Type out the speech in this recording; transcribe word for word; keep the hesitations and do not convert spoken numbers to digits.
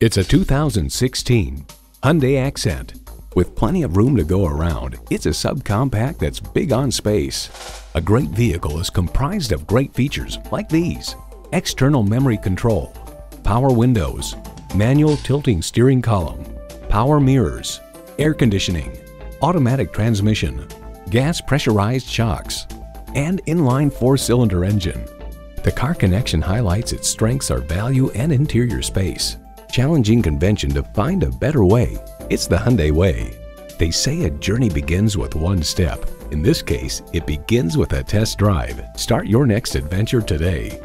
It's a two thousand sixteen Hyundai Accent. With plenty of room to go around, it's a subcompact that's big on space. A great vehicle is comprised of great features like these: external memory control, power windows, manual tilting steering column, power mirrors, air conditioning, automatic transmission, gas pressurized shocks, and inline four-cylinder engine. The Car Connection highlights its strengths are value and interior space. Challenging convention to find a better way. It's the Hyundai way. They say a journey begins with one step. In this case, it begins with a test drive. Start your next adventure today.